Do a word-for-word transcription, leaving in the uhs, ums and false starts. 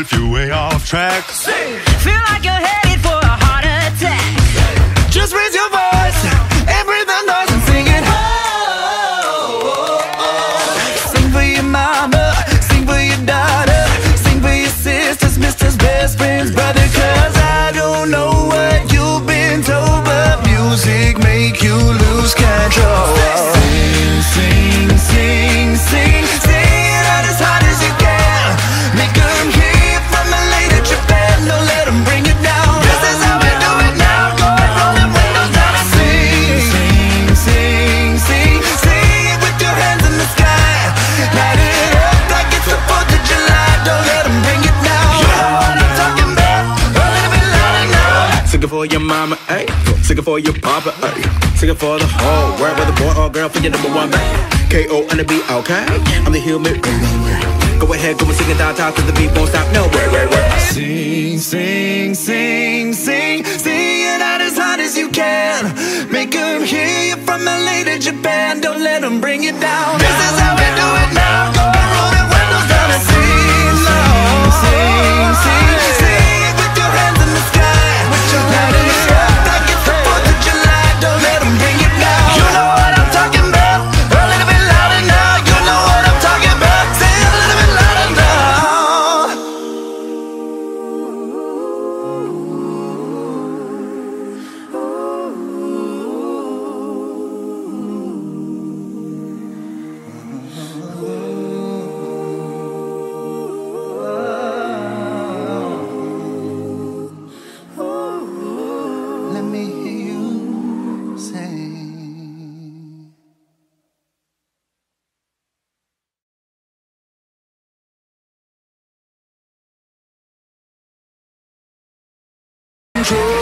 if you're way off track. Sing. Feel like you're headed for a heart attack. Sing. Just raise your voice and breathe the noise and sing it. Oh, oh, oh. Sing for your mama, sing for your daughter, sing for your sisters, misters, best friends, brother. Cause I don't know what you've been told, but music make you lose control. Sing, sing, sing, sing, sing. Sing it for your mama, ayy. Sing it for your papa, ayy. Sing it for the whole world, whether boy or girl, for your number one, babe. K O and the beat, okay? I'm the human. Go ahead, go and sing it down, down, cause the beat won't stop, no way, way, way. Sing, sing, sing, sing, sing it out as hard as you can. Make them hear you from L A to Japan. Don't let them bring you down. This is how we do it now. Go and roll the windows down and sing low. Sing, sing, sing, sing it with your hands in the sky. True.